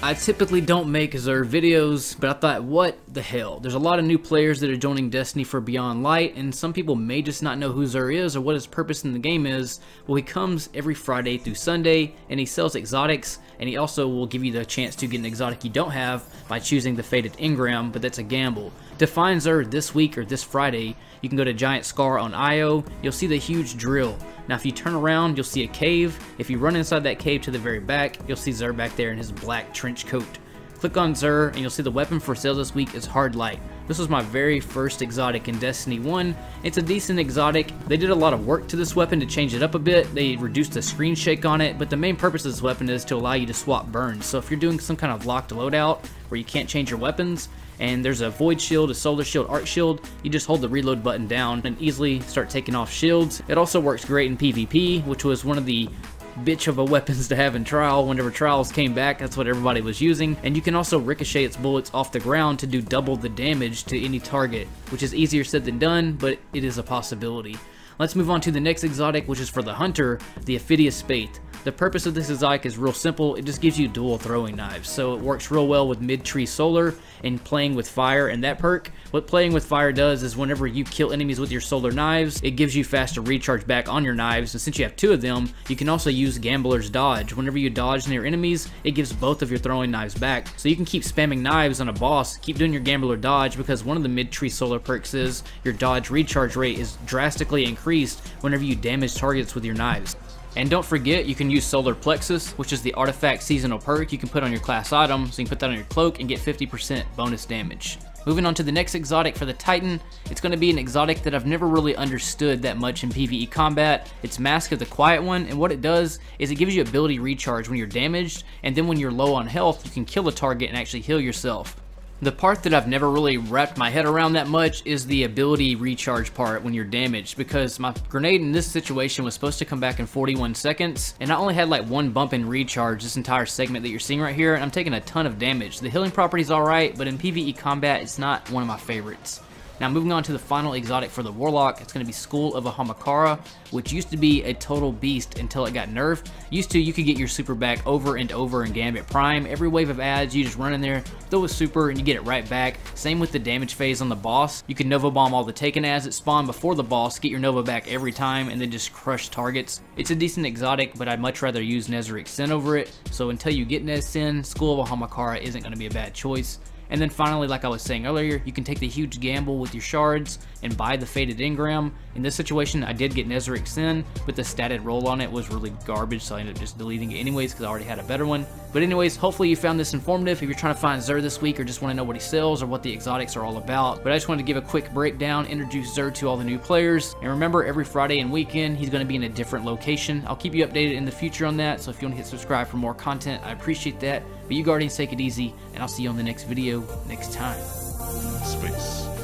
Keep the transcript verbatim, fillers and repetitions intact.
I typically don't make Xur videos, but I thought, what the hell? There's a lot of new players that are joining Destiny for Beyond Light, and some people may just not know who Xur is or what his purpose in the game is. Well, he comes every Friday through Sunday, and he sells exotics, and he also will give you the chance to get an exotic you don't have by choosing the Fated Engram, but that's a gamble. To find Xur this week or this Friday, you can go to Giant Scar on I O. You'll see the huge drill. Now, if you turn around, you'll see a cave. If you run inside that cave to the very back, you'll see Xur back there in his black trench coat. Click on Xur, and you'll see the weapon for sale this week is Hard Light. This was my very first exotic in Destiny one. It's a decent exotic. They did a lot of work to this weapon to change it up a bit. They reduced the screen shake on it, but the main purpose of this weapon is to allow you to swap burns. So if you're doing some kind of locked loadout where you can't change your weapons, and there's a void shield, a solar shield, arc shield, you just hold the reload button down and easily start taking off shields. It also works great in PvP, which was one of the bitch of a weapons to have in trial. Whenever trials came back, that's what everybody was using. And you can also ricochet its bullets off the ground to do double the damage to any target, which is easier said than done, but it is a possibility. Let's move on to the next exotic, which is for the Hunter, the Ophidia Spathe. The purpose of this exotic is real simple. It just gives you dual throwing knives, so it works real well with mid-tree solar and playing with fire and that perk. What playing with fire does is whenever you kill enemies with your solar knives, it gives you faster recharge back on your knives, and since you have two of them, you can also use Gambler's Dodge. Whenever you dodge near enemies, it gives both of your throwing knives back, so you can keep spamming knives on a boss, keep doing your Gambler Dodge, because one of the mid-tree solar perks is your dodge recharge rate is drastically increased whenever you damage targets with your knives. And don't forget, you can use Solar Plexus, which is the artifact seasonal perk you can put on your class item, so you can put that on your cloak and get fifty percent bonus damage. Moving on to the next exotic for the Titan, it's going to be an exotic that I've never really understood that much in PvE combat. It's Mask of the Quiet One, and what it does is it gives you ability recharge when you're damaged, and then when you're low on health, you can kill a target and actually heal yourself. The part that I've never really wrapped my head around that much is the ability recharge part when you're damaged, because my grenade in this situation was supposed to come back in forty-one seconds, and I only had like one bump in recharge this entire segment that you're seeing right here, and I'm taking a ton of damage. The healing property is alright, but in PvE combat, it's not one of my favorites. Now moving on to the final exotic for the Warlock, it's going to be School of Ahamakara, which used to be a total beast until it got nerfed. Used to, you could get your super back over and over in Gambit Prime. Every wave of adds, you just run in there, throw a super, and you get it right back. Same with the damage phase on the boss. You can Nova Bomb all the Taken adds that spawn before the boss, get your Nova back every time, and then just crush targets. It's a decent exotic, but I'd much rather use Nezarec Sin over it. So until you get Nez Sin, School of Ahamakara isn't going to be a bad choice. And then finally, like I was saying earlier, you can take the huge gamble with your shards and buy the Fated Engram. In this situation, I did get Nezarec Sin, but the statted roll on it was really garbage, so I ended up just deleting it anyways because I already had a better one. But anyways, hopefully you found this informative. If you're trying to find Xur this week or just want to know what he sells or what the exotics are all about. But I just wanted to give a quick breakdown, introduce Xur to all the new players. And remember, every Friday and weekend, he's going to be in a different location. I'll keep you updated in the future on that, so if you want to hit subscribe for more content, I appreciate that. But you Guardians, take it easy, and I'll see you on the next video next time. Space.